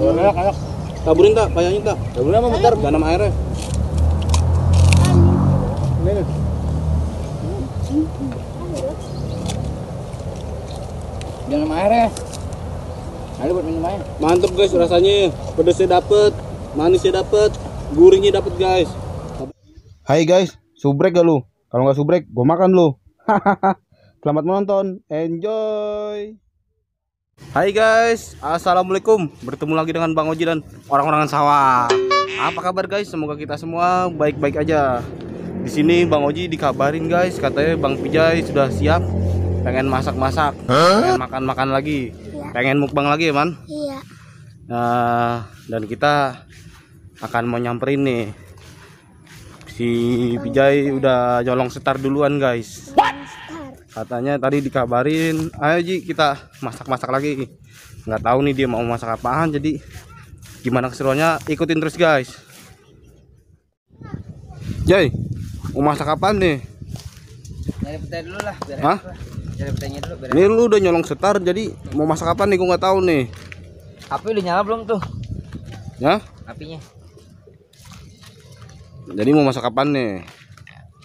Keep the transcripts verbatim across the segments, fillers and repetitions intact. Oh, enak, enak. Taburin tak, payahnya tak. Taburin apa bentar? Ganam airnya. Ini nih. Ganam airnya. Ada buat minum air. Mantep guys rasanya. Pedesnya dapet, manisnya dapet, gurihnya dapet guys. Hai guys, subrek gak lu? Kalau nggak subrek, gue makan lu. Selamat menonton, enjoy. Hai guys, assalamualaikum. Bertemu lagi dengan Bang Oji dan orang-orangan sawah. Apa kabar guys? Semoga kita semua baik-baik aja. Di sini Bang Oji dikabarin guys, katanya Bang Pijai sudah siap, pengen masak-masak, pengen makan-makan lagi, pengen mukbang lagi ya man. Iya. Nah, dan kita akan mau nyamperin nih. Si Pijai udah jolong setar duluan guys. What? Katanya tadi dikabarin, ayo Ji kita masak-masak lagi. Nggak tahu nih dia mau masak apaan, jadi gimana keseruannya ikutin terus guys. Jai, mau masak apaan nih? Nyari petai dulu lah. Hah? Nyari petainya dulu. Ini lu udah nyolong setar, jadi mau masak apaan nih? Gue nggak tahu nih. Api udah nyala belum tuh? Ya? Apinya. Jadi mau masak kapan nih?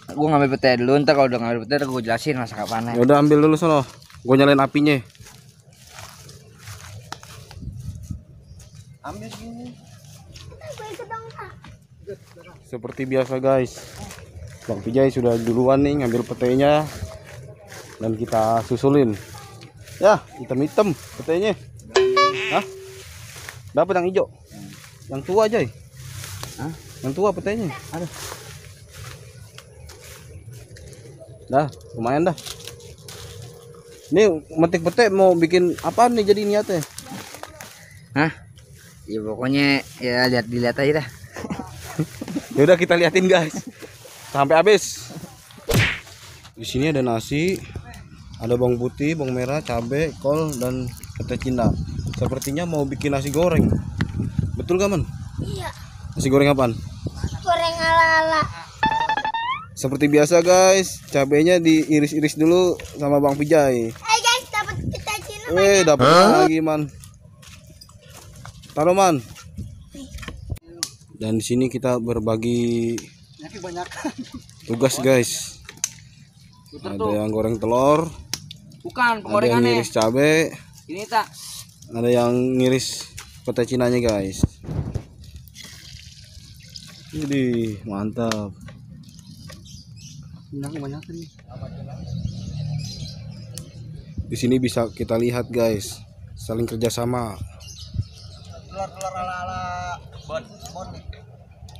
Gue ngambil petai dulu, ntar kalau udah ngambil petai gue jelasin masak kapan. Ya udah ambil dulu sono, gue nyalain apinya. Ambil gini. Seperti biasa guys, Bang Pijai sudah duluan nih ngambil petainya dan kita susulin. Ya hitam-hitam petainya. Hah? Dapat yang hijau? Yang tua aja. Hah? Yang tua petainya. Aduh. Dah, lumayan dah. Ini metik petai mau bikin apa nih jadi niatnya? Hah? Ya pokoknya ya lihat dilihat aja dah. Ya udah kita liatin guys. Sampai habis. Di sini ada nasi, ada bawang putih, bawang merah, cabe, kol dan petai Cina. Sepertinya mau bikin nasi goreng. Betul gak, Man? Iya. Nasi goreng apaan? Goreng ala-ala. Seperti biasa guys, cabenya diiris-iris dulu sama Bang Pijai. Hey guys, dapat petai Cina. Weh, dapat lagi man. Taruh man. Dan di sini kita berbagi tugas guys. Ada yang goreng telur. Bukan, ada yang ngiris cabe. Ini tak. Ada yang ngiris petai Cinanya guys. Jadi mantap. Di sini bisa kita lihat guys, saling kerjasama. Telur-telur ala-ala bon, bon.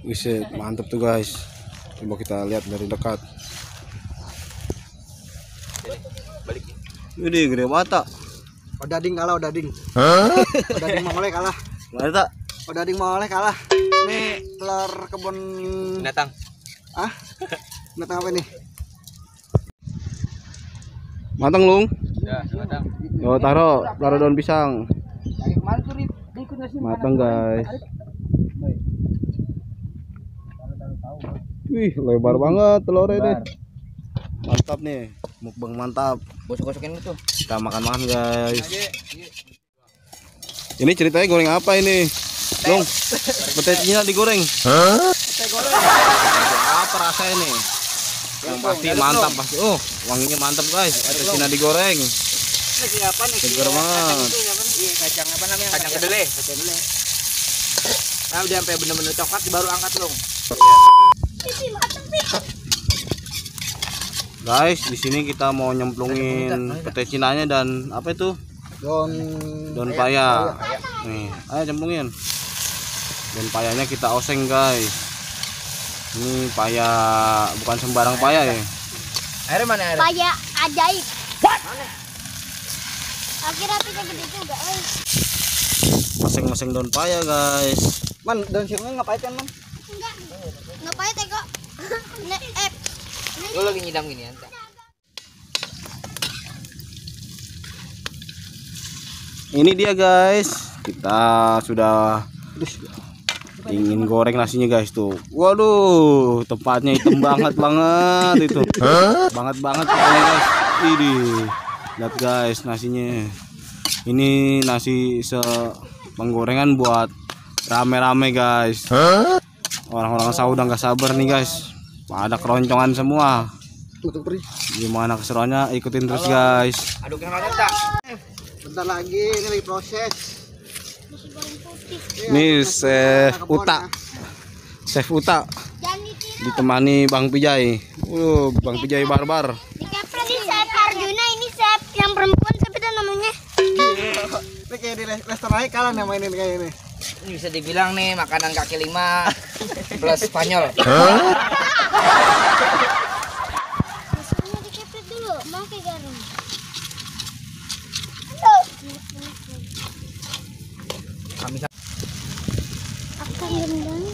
Wih, mantap tuh guys. Coba kita lihat dari dekat. Ini gede banget. Odading kalah, odading. Odading mau oleh kalah. Mana tak? Odading mau oleh kalah. Ini telur kebun binatang. Ah, binatang apa nih? Matang lung? Ya, matang. Oh, taruh, taruh daun pisang. Matang guys. Wih, lebar banget telurnya deh. Mantap nih, mukbang mantap. Gosok-gosokin itu. Kita makan-makan guys. Ini ceritanya goreng apa ini? Lung, petai Cina digoreng. Hah? Petai goreng. Apa rasanya nih? Yang pasti mantap pasti. Oh, wanginya mantap guys. Petai Cina digoreng. Lagi apa nih? Segar banget. Kacang apa namanya? Kacang kedelai. Nah, udah sampai bener-bener coklat baru angkat, Lung. Guys, di sini kita mau nyemplungin petai Cinanya dan apa itu? Daun daun paya. Nih, ayo cemplungin. Dan payahnya kita oseng guys. Ini payah bukan sembarang payah ya. Airnya mana air? Payah ajaib. Mana? Akhirnya apinya gede juga. Oseng-oseng daun payah guys. Man, daun sirnya nggak pahit kan man? Enggak. Nggak pahit ya kok. Nek. Lo lagi nyidam gini anta. Ini dia guys. Kita sudah ingin goreng nasinya guys tuh. Waduh, tempatnya hitam banget banget itu. Banget banget pokoknya guys. Ini lihat guys nasinya. Ini nasi se penggorengan buat rame-rame guys. Orang-orang sahur udah nggak sabar nih guys, pada keroncongan semua. Gimana keseruannya, ikutin terus guys. Bentar lagi ini lagi proses. Ini Chef Utak, Chef Utak ditemani Bang Pijai. Uh, Bang Pijai barbar. Ini Chef Arjuna, ini Chef yang perempuan, siapa itu namanya? Ini kayak di restoran aja kalah nama ini kayak ini. Ini bisa dibilang nih makanan kaki lima plus Spanyol. Rasanya dikepret dulu, mau ke garam. Kami akan rendang.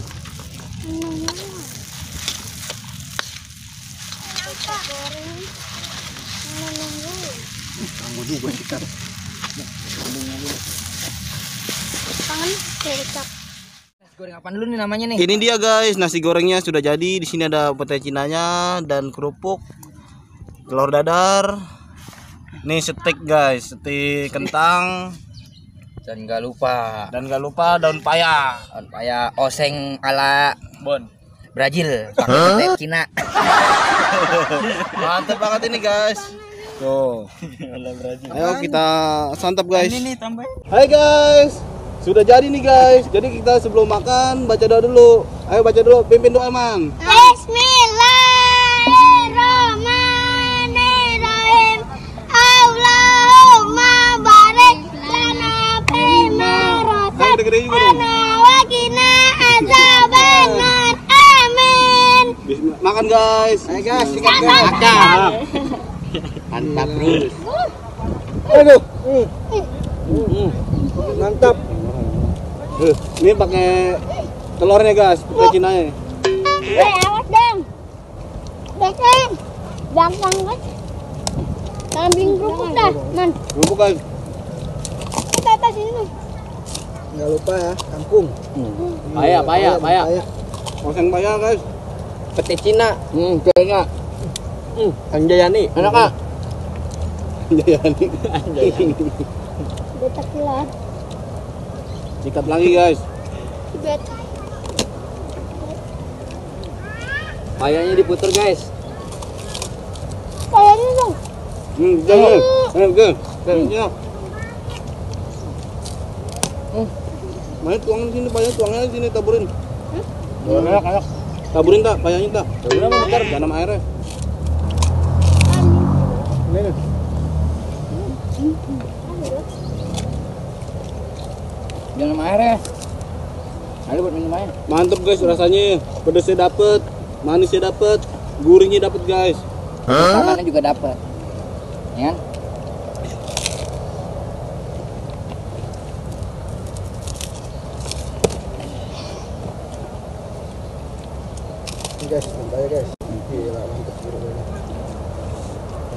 Kita goreng. Tunggu dulu kita. Nasi goreng apa dulu nih namanya nih? Ini dia guys, nasi gorengnya sudah jadi. Di sini ada petai cinanya dan kerupuk, telur dadar. Nih steak guys, steak kentang. Dan gak lupa. Dan gak lupa daun paya. Daun paya oseng ala Bon Brazil. Pakai petai Cina. Mantap banget ini guys. Tuh. Ayo kita santap guys. Ini nih tambahin. Hai guys. Sudah jadi nih guys. Jadi kita sebelum makan baca doa dulu. Ayo baca dulu, pimpin doa Mang. Bismillahirrahmanirrahim. Allahumma barik lana fima razaqtana wa qina azabannar. Amin. Makan guys. Ayo guys, sikat makan. Mantap terus. Aduh. Mantap. Ini pakai telurnya guys, pakai Cina ya. Eh, awas dong. Besan. Gampang guys. Kambing kerupuk dah, Nan. Kerupuk kan. Kita atas sini. Enggak lupa ya, kangkung. Paya, paya, paya. Oseng paya guys. Petai Cina. Hmm, kayaknya. Hmm, Anjayani. Enak ah. Anjayani. Anjayani. Betak kilat. Sikat lagi guys. Payanya diputer guys. Payanya dong. Hmm, jangan. Eh, oke. Terusnya. Hmm. Main tuang sini, payanya tuangnya sini taburin. Hah? Hmm. Enak, enak. Taburin tak payanya tak? Taburin apa bentar janam airnya. Ini nih. Jangan minum air ya. Ada buat minum air. Mantap guys rasanya. Pedesnya dapet, manisnya dapet, gurihnya dapet guys. Rasanya huh? juga dapet. Ya. Ini guys, santai guys. Gila mantap gurih.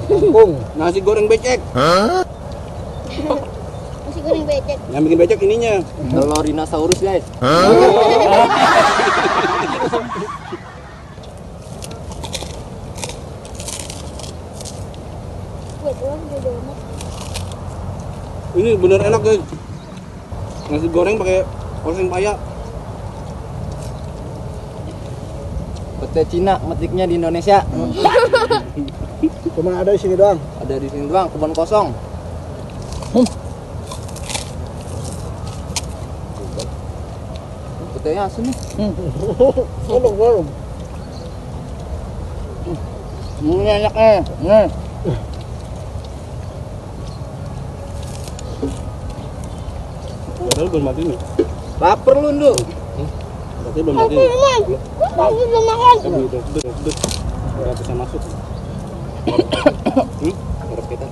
Kampung, nasi goreng becek. Huh? Becek. Yang bikin becek ininya telur dinosaurus guys. Ini bener enak guys, nasi goreng pakai oseng paya, petai Cina metiknya di Indonesia. Cuma ada di sini doang, ada di sini doang, kebun kosong. hmm. Saya asli. Tolong warung. Ini enak eh. Nih. Padahal belum mati nih. Laper lu, Nduk. Berarti belum mati. Masih belum makan. Enggak bisa masuk. Hmm, harus kita.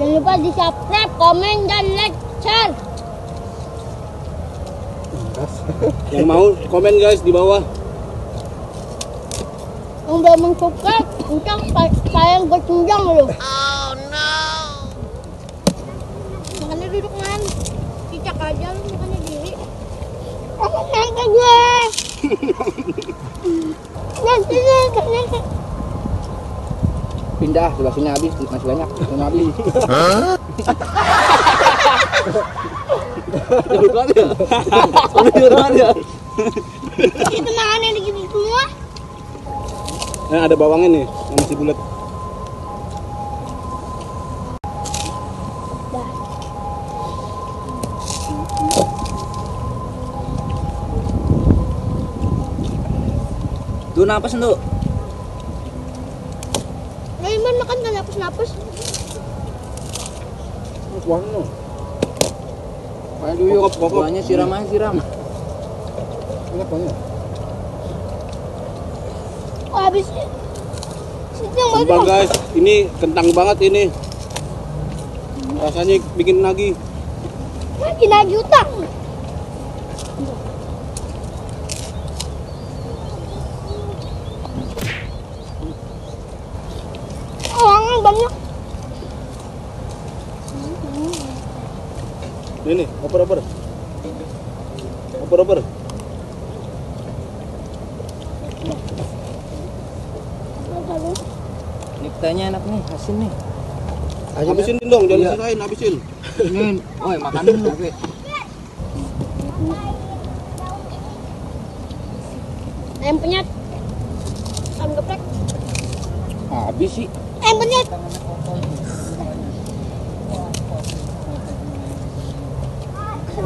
Jangan lupa di subscribe, komen, dan like, share. Yang mau komen guys di bawah. Udah meng-subscribe, utang saya gue tunjang loh. Oh no. Makanya duduk man, cicak aja lu, makanya diri. Aku nangka gue. Pindah, sebelah sini habis, masih banyak, masih habis. Hah? Itu makan yang digigit semua. Nah, ada bawangnya nih, yang masih bulat. Tuh napas tuh. Laiman makan kan napas-napas. Kuah no. Kayak duyung pokoknya siram aja siram. Enak banget. Oh, habis. Sumpah guys, ini kentang banget ini. Rasanya bikin nagih. Nagih nagih utak. Banyak ini oper-oper oper-oper ini ketanya enak nih, hasin nih habisin dong, jangan diserahin, habisin ini, woy makan dulu ayam penyet ayam geprek habis sih ayam penyet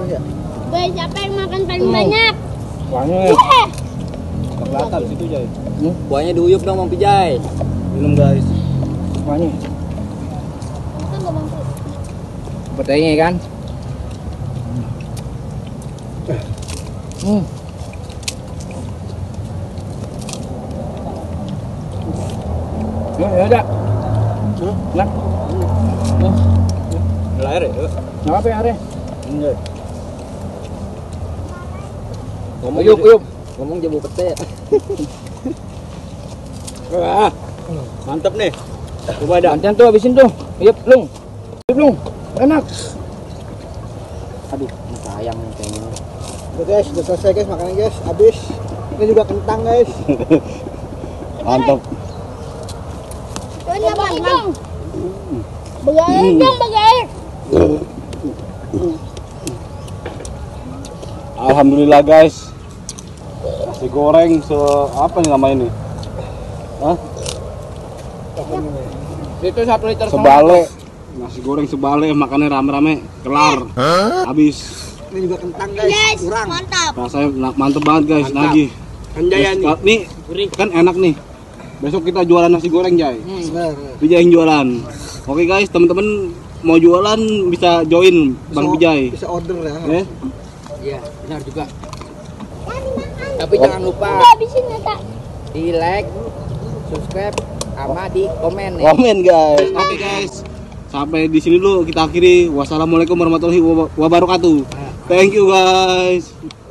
gue siapa yang makan paling hmm. banyak kuahnya yeah. Kelihatan situ Jai hmm? Kuahnya diuyup dong Bang Pijai minum guys kuahnya petainya kan hmm. ya ya enak ada air ya? Gak apa ya airnya? Enggak ngomong uyup uyup ngomong jabu pete wah mantep nih coba ada mantan tuh habisin tuh uyup lung uyup lung enak aduh sayang nih kayaknya udah guys udah selesai guys makannya guys habis ini juga kentang guys mantep ini apa dong? Bagair dong, bagair. Alhamdulillah guys. Nasi goreng se apa nih nama ini? Hah? Itu satu liter sebalik. Nasi goreng sebalik makannya rame-rame, kelar. Habis. Ini juga kentang guys, kurang. Mantap. Rasanya mantep banget guys, nagih. Nih, kan enak nih. Besok kita jualan nasi goreng, Jai. Hmm. Pijai yang jualan. Oke okay, guys, teman-teman mau jualan bisa join bisa Bang Pijai. Bisa order ya. Iya, yeah. yeah, benar juga. Tapi oh. jangan lupa. Di like, subscribe, sama di komen ya. Komen guys. Oke okay, guys. Sampai di sini dulu kita akhiri. Wassalamualaikum warahmatullahi wabarakatuh. Thank you guys.